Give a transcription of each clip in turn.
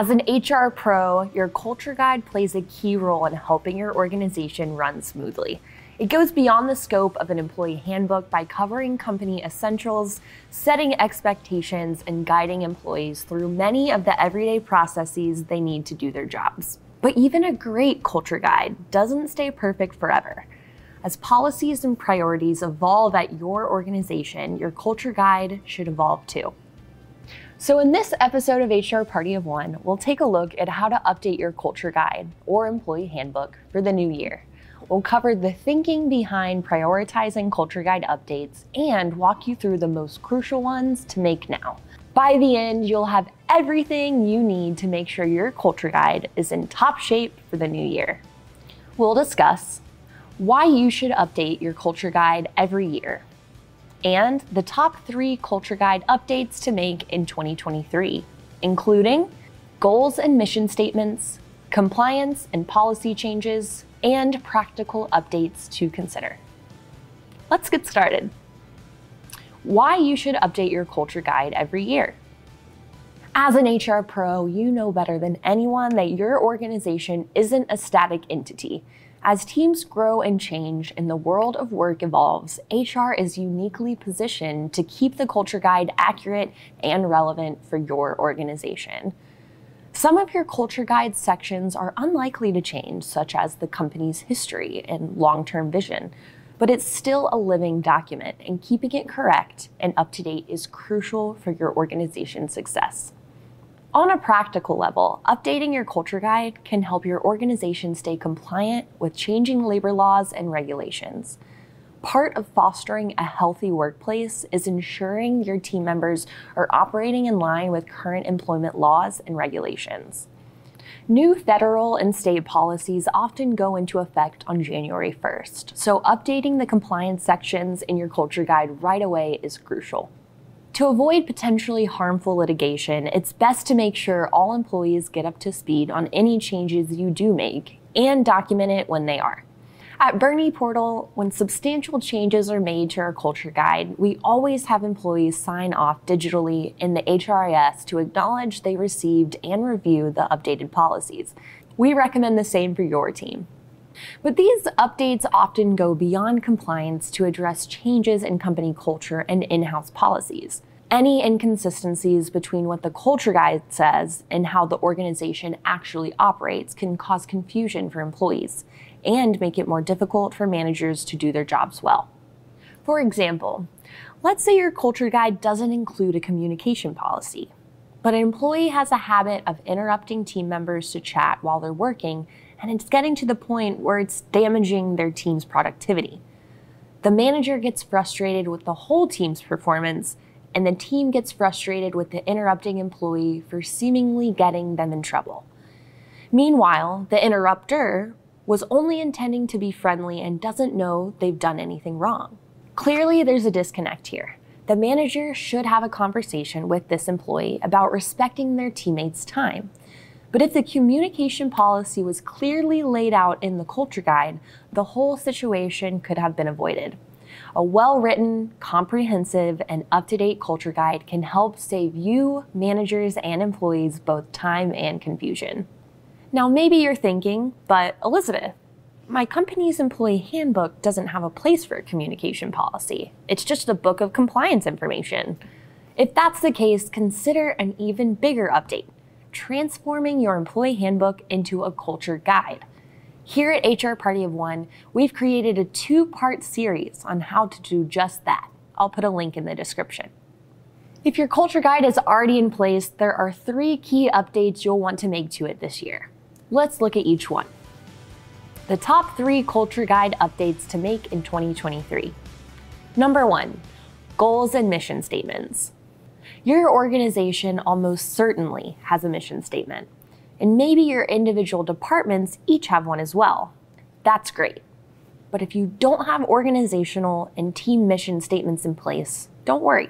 As an HR pro, your culture guide plays a key role in helping your organization run smoothly. It goes beyond the scope of an employee handbook by covering company essentials, setting expectations, and guiding employees through many of the everyday processes they need to do their jobs. But even a great culture guide doesn't stay perfect forever. As policies and priorities evolve at your organization, your culture guide should evolve too. So in this episode of HR Party of One, we'll take a look at how to update your culture guide or employee handbook for the new year. We'll cover the thinking behind prioritizing culture guide updates and walk you through the most crucial ones to make now. By the end, you'll have everything you need to make sure your culture guide is in top shape for the new year. We'll discuss why you should update your culture guide every year and the top 3 culture guide updates to make in 2023, including goals and mission statements, compliance and policy changes, and practical updates to consider. Let's get started. Why you should update your culture guide every year. As an HR pro, you know better than anyone that your organization isn't a static entity. As teams grow and change and the world of work evolves, HR is uniquely positioned to keep the culture guide accurate and relevant for your organization. Some of your culture guide sections are unlikely to change, such as the company's history and long-term vision, but it's still a living document, and keeping it correct and up-to-date is crucial for your organization's success. On a practical level, updating your culture guide can help your organization stay compliant with changing labor laws and regulations. Part of fostering a healthy workplace is ensuring your team members are operating in line with current employment laws and regulations. New federal and state policies often go into effect on January 1st, so updating the compliance sections in your culture guide right away is crucial. To avoid potentially harmful litigation, it's best to make sure all employees get up to speed on any changes you do make and document it when they are. At BerniePortal, when substantial changes are made to our culture guide, we always have employees sign off digitally in the HRIS to acknowledge they received and review the updated policies. We recommend the same for your team. But these updates often go beyond compliance to address changes in company culture and in-house policies. Any inconsistencies between what the culture guide says and how the organization actually operates can cause confusion for employees and make it more difficult for managers to do their jobs well. For example, let's say your culture guide doesn't include a communication policy, but an employee has a habit of interrupting team members to chat while they're working, and it's getting to the point where it's damaging their team's productivity. The manager gets frustrated with the whole team's performance, and the team gets frustrated with the interrupting employee for seemingly getting them in trouble. Meanwhile, the interrupter was only intending to be friendly and doesn't know they've done anything wrong. Clearly, there's a disconnect here. The manager should have a conversation with this employee about respecting their teammates' time. But if the communication policy was clearly laid out in the culture guide, the whole situation could have been avoided. A well-written, comprehensive, and up-to-date culture guide can help save you, managers, and employees both time and confusion. Now, maybe you're thinking, but Elizabeth, my company's employee handbook doesn't have a place for a communication policy. It's just a book of compliance information. If that's the case, consider an even bigger update, transforming your employee handbook into a culture guide. Here at HR Party of One, we've created a 2-part series on how to do just that. I'll put a link in the description. If your culture guide is already in place, there are 3 key updates you'll want to make to it this year. Let's look at each one. The top 3 culture guide updates to make in 2023. Number 1, goals and mission statements. Your organization almost certainly has a mission statement. And maybe your individual departments each have one as well. That's great. But if you don't have organizational and team mission statements in place, don't worry.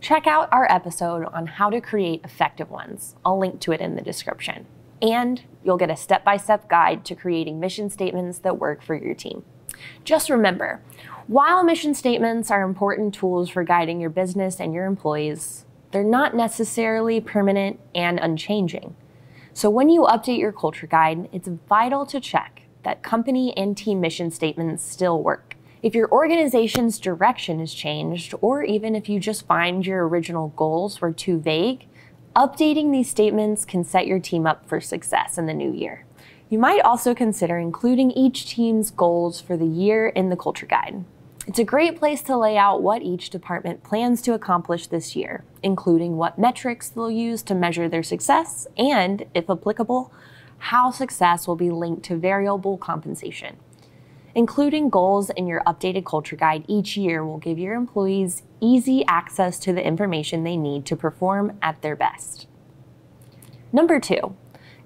Check out our episode on how to create effective ones. I'll link to it in the description. And you'll get a step-by-step guide to creating mission statements that work for your team. Just remember, while mission statements are important tools for guiding your business and your employees, they're not necessarily permanent and unchanging. So when you update your culture guide, it's vital to check that company and team mission statements still work. If your organization's direction has changed, or even if you just find your original goals were too vague, updating these statements can set your team up for success in the new year. You might also consider including each team's goals for the year in the culture guide. It's a great place to lay out what each department plans to accomplish this year, including what metrics they'll use to measure their success and, if applicable, how success will be linked to variable compensation. Including goals in your updated culture guide each year will give your employees easy access to the information they need to perform at their best. Number 2,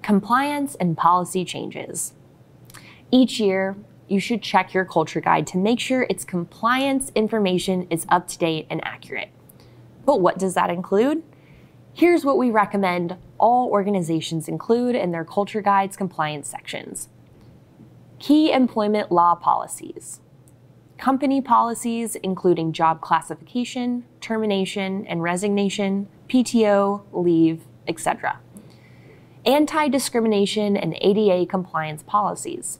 compliance and policy changes. Each year, you should check your culture guide to make sure its compliance information is up to date and accurate. But what does that include? Here's what we recommend all organizations include in their culture guide's compliance sections: key employment law policies, company policies including job classification, termination and resignation, PTO, leave, etc., anti-discrimination and ADA compliance policies,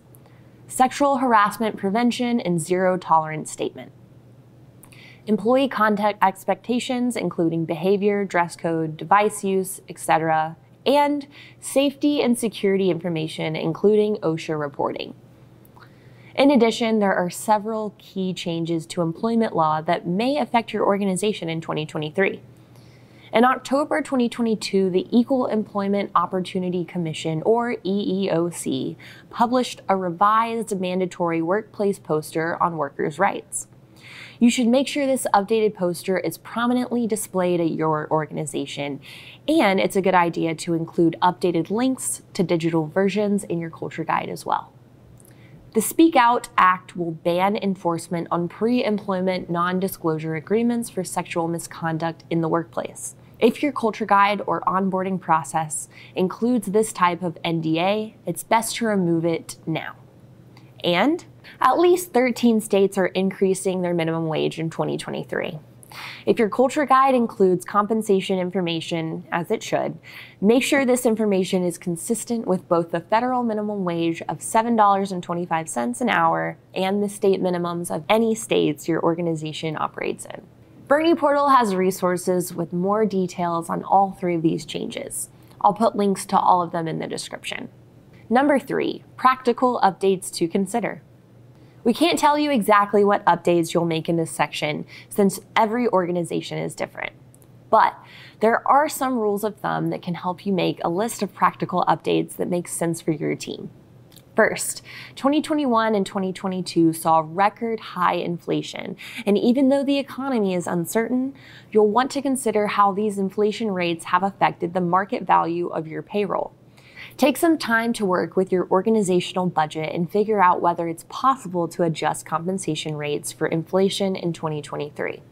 sexual harassment prevention and zero tolerance statement, employee contact expectations including behavior, dress code, device use, etc., and safety and security information including OSHA reporting. In addition, there are several key changes to employment law that may affect your organization in 2023. In October 2022, the Equal Employment Opportunity Commission, or EEOC, published a revised mandatory workplace poster on workers' rights. You should make sure this updated poster is prominently displayed at your organization, and it's a good idea to include updated links to digital versions in your culture guide as well. The Speak Out Act will ban enforcement on pre-employment non-disclosure agreements for sexual misconduct in the workplace. If your culture guide or onboarding process includes this type of NDA, it's best to remove it now. And at least 13 states are increasing their minimum wage in 2023. If your culture guide includes compensation information, as it should, make sure this information is consistent with both the federal minimum wage of $7.25 an hour and the state minimums of any states your organization operates in. BerniePortal has resources with more details on all 3 of these changes. I'll put links to all of them in the description. Number 3, practical updates to consider. We can't tell you exactly what updates you'll make in this section since every organization is different. But there are some rules of thumb that can help you make a list of practical updates that make sense for your team. First, 2021 and 2022 saw record high inflation, and even though the economy is uncertain, you'll want to consider how these inflation rates have affected the market value of your payroll. Take some time to work with your organizational budget and figure out whether it's possible to adjust compensation rates for inflation in 2023.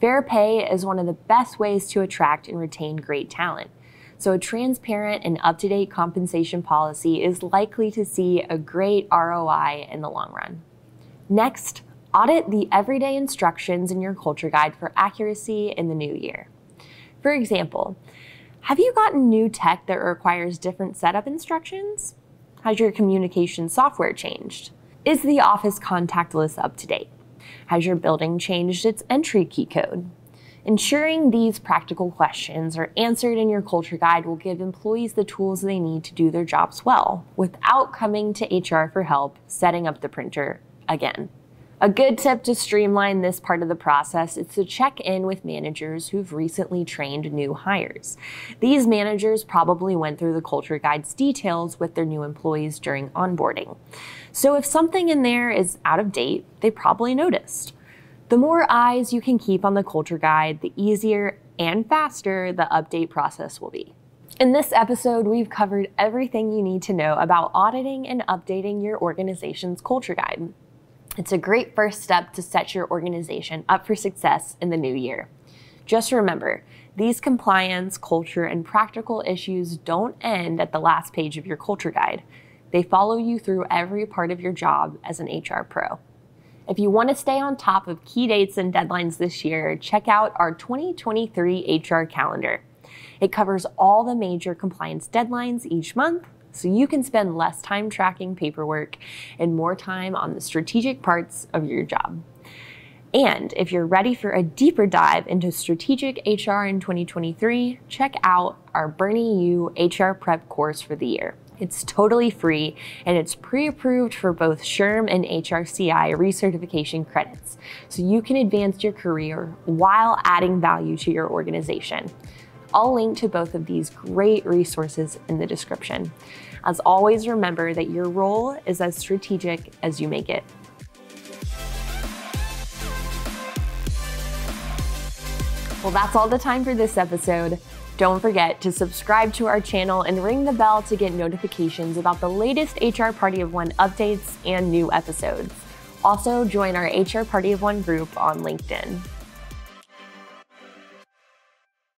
Fair pay is one of the best ways to attract and retain great talent, so a transparent and up-to-date compensation policy is likely to see a great ROI in the long run. Next, audit the everyday instructions in your culture guide for accuracy in the new year. For example, have you gotten new tech that requires different setup instructions? Has your communication software changed? Is the office contact list up to date? Has your building changed its entry key code? Ensuring these practical questions are answered in your culture guide will give employees the tools they need to do their jobs well without coming to HR for help setting up the printer again. A good tip to streamline this part of the process is to check in with managers who've recently trained new hires. These managers probably went through the culture guide's details with their new employees during onboarding. So if something in there is out of date, they probably noticed. The more eyes you can keep on the culture guide, the easier and faster the update process will be. In this episode, we've covered everything you need to know about auditing and updating your organization's culture guide. It's a great first step to set your organization up for success in the new year. Just remember, these compliance, culture, and practical issues don't end at the last page of your culture guide. They follow you through every part of your job as an HR pro. If you want to stay on top of key dates and deadlines this year, check out our 2023 HR calendar. It covers all the major compliance deadlines each month, so you can spend less time tracking paperwork and more time on the strategic parts of your job. And if you're ready for a deeper dive into strategic HR in 2023, check out our Bernie U HR Prep course for the year. It's totally free and it's pre-approved for both SHRM and HRCI recertification credits, so you can advance your career while adding value to your organization. I'll link to both of these great resources in the description. As always, remember that your role is as strategic as you make it. Well, that's all the time for this episode. Don't forget to subscribe to our channel and ring the bell to get notifications about the latest HR Party of One updates and new episodes. Also, join our HR Party of One group on LinkedIn.